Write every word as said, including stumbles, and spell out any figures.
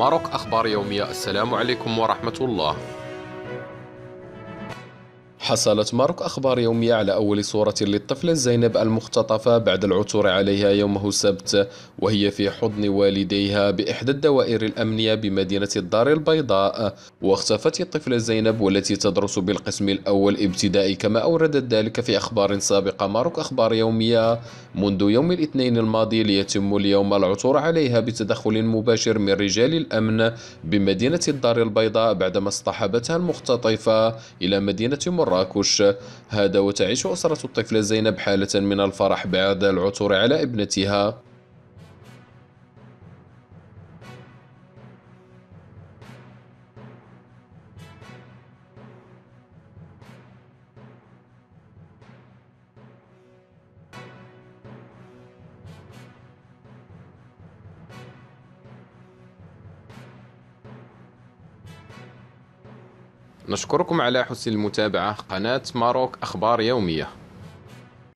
ماروك أخبار يومية. السلام عليكم ورحمة الله. حصلت ماروك أخبار يومية على أول صورة للطفلة زينب المختطفة بعد العثور عليها يومه السبت وهي في حضن والديها بإحدى الدوائر الأمنية بمدينة الدار البيضاء. واختفت الطفلة زينب والتي تدرس بالقسم الأول ابتدائي كما أوردت ذلك في أخبار سابقة ماروك أخبار يومية منذ يوم الاثنين الماضي، ليتم اليوم العثور عليها بتدخل مباشر من رجال الأمن بمدينة الدار البيضاء بعدما اصطحبتها المختطفة إلى مدينة مراكش. هذا وتعيش أسرة الطفلة زينب حالة من الفرح بعد العثور على ابنتها. نشكركم على حسن المتابعة. قناة ماروك أخبار يومية.